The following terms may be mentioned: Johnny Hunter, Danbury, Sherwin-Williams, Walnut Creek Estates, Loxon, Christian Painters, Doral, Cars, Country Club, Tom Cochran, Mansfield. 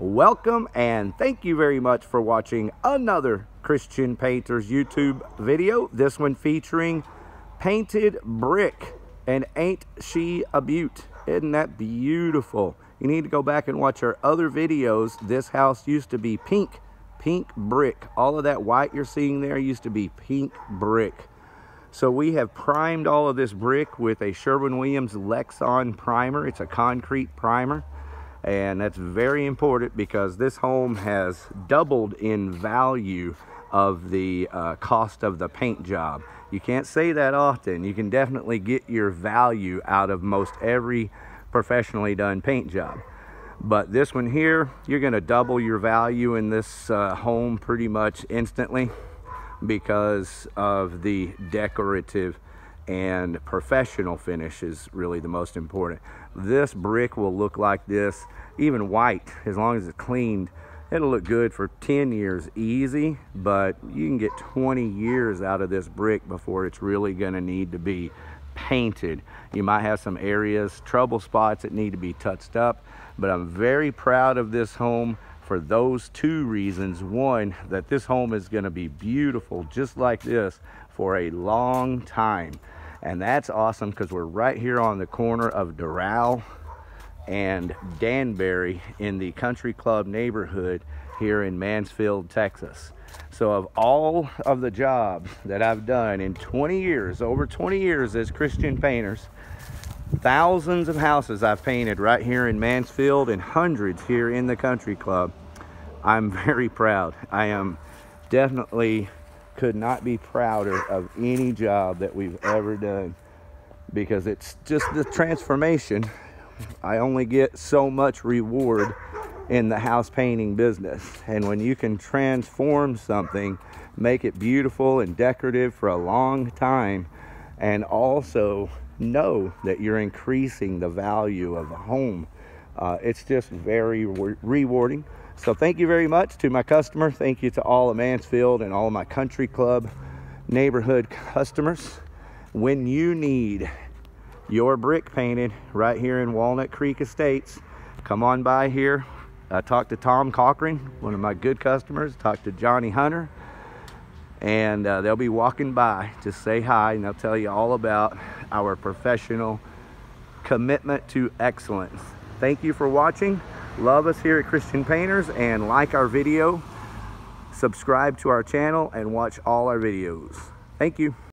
Welcome and thank you very much for watching another Christian Painters YouTube video. This one featuring painted brick and ain't she a beaut. Isn't that beautiful? You need to go back and watch our other videos. This house used to be pink brick. All of that white you're seeing there used to be pink brick. So we have primed all of this brick with a Sherwin-Williams Loxon primer. It's a concrete primer. And that's very important because this home has doubled in value of the cost of the paint job. You can't say that often. You can definitely get your value out of most every professionally done paint job. But this one here, you're gonna double your value in this home pretty much instantly, because of the decorative and professional finish is really the most important. This brick will look like this, even white, as long as it's cleaned. It'll look good for 10 years easy, but you can get 20 years out of this brick before it's really gonna need to be painted. You might have some areas, trouble spots that need to be touched up, but I'm very proud of this home for those two reasons. One, that this home is going to be beautiful just like this for a long time, and that's awesome because we're right here on the corner of Doral and Danbury in the Country Club neighborhood here in Mansfield, Texas. So of all of the jobs that I've done in 20 years, over 20 years as Christian Painters, thousands of houses I've painted right here in Mansfield and hundreds here in the Country Club. I'm very proud. I am definitely could not be prouder of any job that we've ever done, because it's just the transformation. I only get so much reward in the house painting business, and when you can transform something, make it beautiful and decorative for a long time, and also know that you're increasing the value of a home, it's just very rewarding. So thank you very much to my customer. Thank you to all of Mansfield and all of my Country Club neighborhood customers. When you need your brick painted right here in Walnut Creek Estates, come on by here. I talked to Tom Cochran, one of my good customers, talked to Johnny Hunter, and they'll be walking by. Just say hi and they'll tell you all about our professional commitment to excellence. Thank you for watching. Love us here at Christian Painters, and like our video, subscribe to our channel, and watch all our videos. Thank you.